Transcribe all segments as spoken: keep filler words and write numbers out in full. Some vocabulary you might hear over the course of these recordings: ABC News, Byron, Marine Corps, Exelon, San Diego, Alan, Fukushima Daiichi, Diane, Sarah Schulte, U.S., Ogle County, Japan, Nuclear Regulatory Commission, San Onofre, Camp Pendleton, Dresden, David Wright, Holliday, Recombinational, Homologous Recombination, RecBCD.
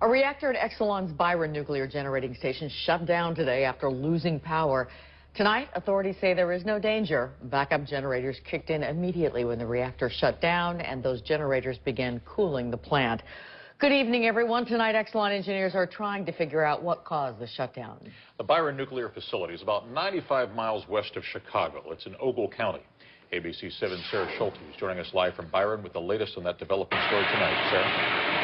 A reactor at Exelon's Byron nuclear generating station shut down today after losing power. Tonight, authorities say there is no danger. Backup generators kicked in immediately when the reactor shut down, and those generators began cooling the plant. Good evening, everyone. Tonight, Exelon engineers are trying to figure out what caused the shutdown. The Byron nuclear facility is about ninety-five miles west of Chicago. It's in Ogle County. A B C seven's Sarah Schulte is joining us live from Byron with the latest on that developing story tonight. Sarah?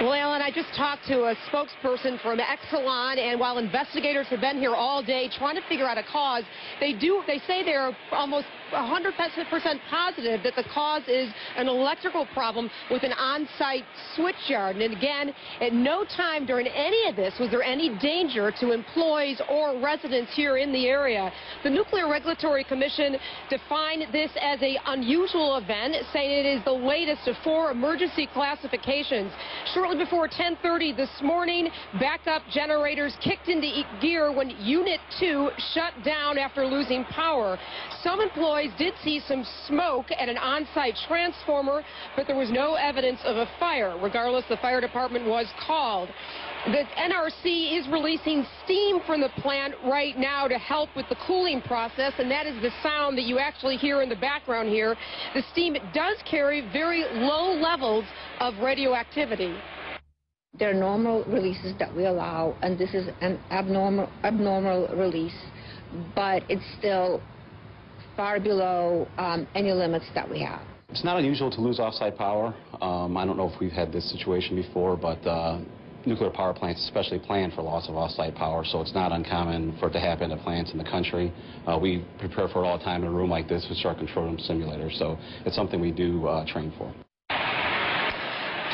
Well, Alan, I just talked to a spokesperson from Exelon, and while investigators have been here all day trying to figure out a cause, they do, they say they're almost one hundred percent positive that the cause is an electrical problem with an on-site switchyard. And again, at no time during any of this was there any danger to employees or residents here in the area. The Nuclear Regulatory Commission defined this as an unusual event, saying it is the latest of four emergency classifications. Sure, before ten thirty this morning, backup generators kicked into gear when Unit two shut down after losing power. Some employees did see some smoke at an on-site transformer, but there was no evidence of a fire. Regardless, the fire department was called. The N R C is releasing steam from the plant right now to help with the cooling process, and that is the sound that you actually hear in the background here. The steam does carry very low levels of radioactivity. There are normal releases that we allow, and this is an abnormal abnormal release, but it's still far below um, any limits that we have. It's not unusual to lose off-site power. Um, I don't know if we've had this situation before, but uh, nuclear power plants especially plan for loss of off-site power, so it's not uncommon for it to happen to plants in the country. Uh, we prepare for it all the time in a room like this, which is our control room simulator, so it's something we do uh, train for.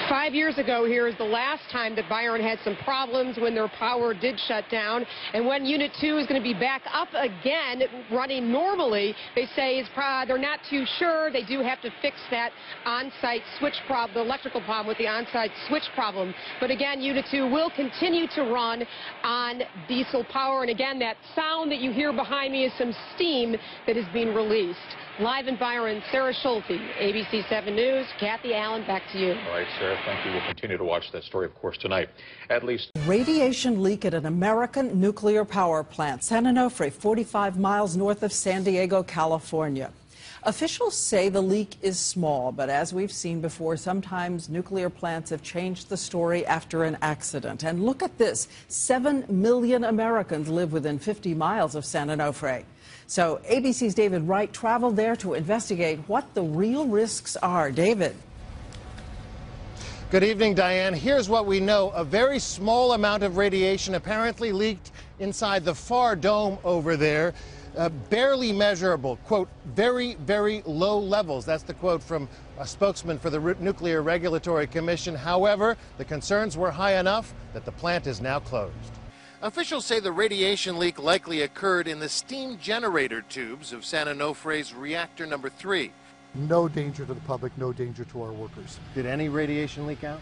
Five years ago, here is the last time that Byron had some problems when their power did shut down. And when Unit two is going to be back up again, running normally, they say is uh, they're not too sure. They do have to fix that on-site switch problem, the electrical problem with the on-site switch problem. But again, Unit two will continue to run on diesel power. And again, that sound that you hear behind me is some steam that is being released. Live in Byron, Sarah Schulte, A B C seven News. Kathy, Allen, back to you. All right, Sarah, thank you. We'll continue to watch that story, of course, tonight. At least radiation leak at an American nuclear power plant, San Onofre, forty-five miles north of San Diego, California. Officials say the leak is small, but as we've seen before, sometimes nuclear plants have changed the story after an accident. And look at this. Seven million Americans live within fifty miles of San Onofre. So A B C's David Wright traveled there to investigate what the real risks are. David. Good evening, Diane. Here's what we know. A very small amount of radiation apparently leaked inside the far dome over there. Uh, barely measurable, quote, very, very low levels. That's the quote from a spokesman for the Nuclear Regulatory Commission. However, the concerns were high enough that the plant is now closed. Officials say the radiation leak likely occurred in the steam generator tubes of San Onofre's reactor number three. No danger to the public, no danger to our workers. Did any radiation leak out?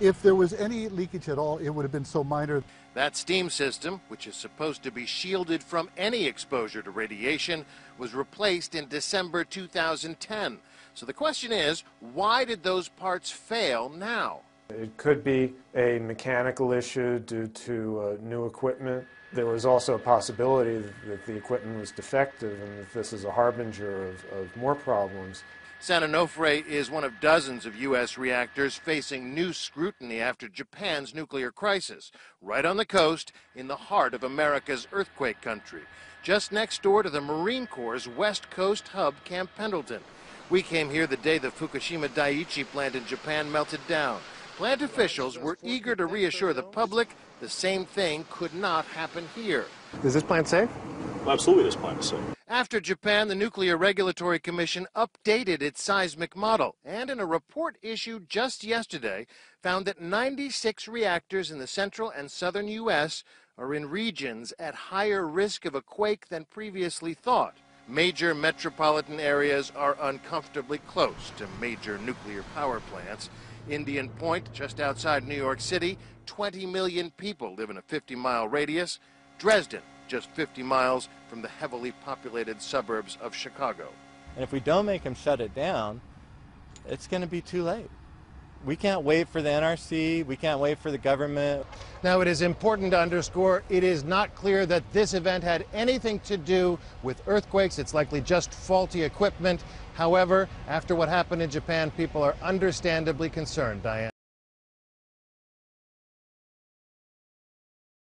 If there was any leakage at all, it would have been so minor. That steam system, which is supposed to be shielded from any exposure to radiation, was replaced in December two thousand ten. So the question is, why did those parts fail now? It could be a mechanical issue due to uh, new equipment. There was also a possibility that the equipment was defective and that this is a harbinger of, of more problems. San Onofre is one of dozens of U S reactors facing new scrutiny after Japan's nuclear crisis, right on the coast in the heart of America's earthquake country, just next door to the Marine Corps' West Coast hub, Camp Pendleton. We came here the day the Fukushima Daiichi plant in Japan melted down. Plant officials were eager to reassure the public the same thing could not happen here. Is this plant safe? Absolutely, this plant is safe. After Japan, the Nuclear Regulatory Commission updated its seismic model and in a report issued just yesterday found that ninety-six reactors in the central and southern U S are in regions at higher risk of a quake than previously thought. Major metropolitan areas are uncomfortably close to major nuclear power plants. Indian Point, just outside New York City, twenty million people live in a fifty-mile radius. Dresden, just fifty miles from the heavily populated suburbs of Chicago. And if we don't make them shut it down, it's going to be too late. We can't wait for the N R C. We can't wait for the government. Now, it is important to underscore it is not clear that this event had anything to do with earthquakes. It's likely just faulty equipment. However, after what happened in Japan, people are understandably concerned, Diane.